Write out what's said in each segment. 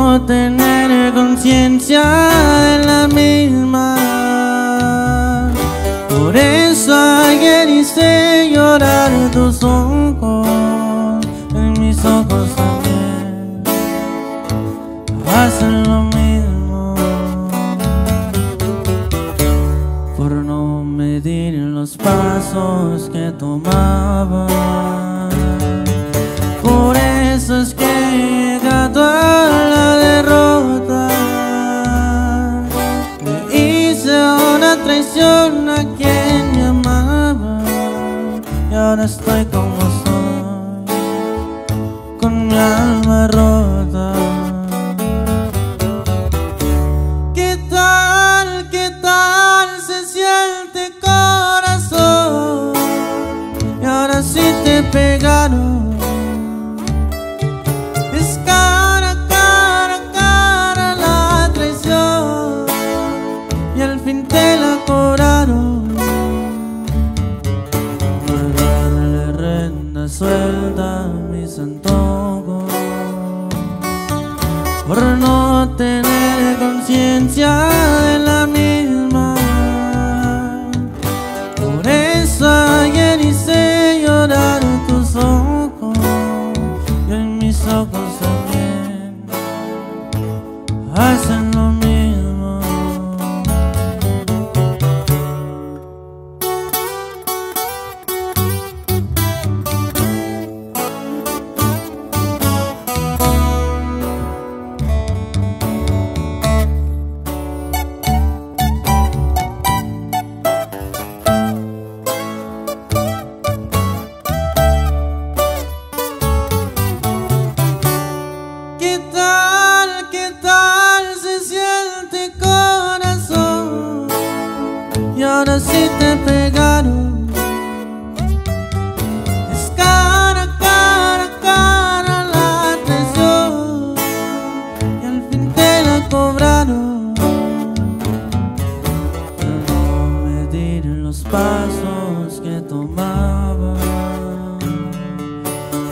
no tener conciencia de la misma. Por eso ayer hice llorar tus ojos, en mis ojos también hacen lo mismo. Por no medir los pasos que tomaba, por eso es que he llegado a la derrota. Me hice una traición a quien me amaba, y ahora estoy como soy, con mi alma rota. Qué tal se siente, corazón? Y ahora sí te pegaron. Suelta mis antojos por no tener conciencia de la misma. Por eso ayer hice llorar tus ojos, y en mis ojos también hacen lo mismo. Ahora sí te pegaron. Es cara, cara, cara la traición, y al fin te la cobraron. Por no medir los pasos que tomaba,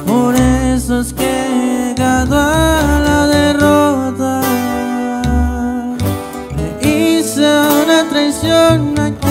por eso es que he llegado a la derrota. Me hice una traición.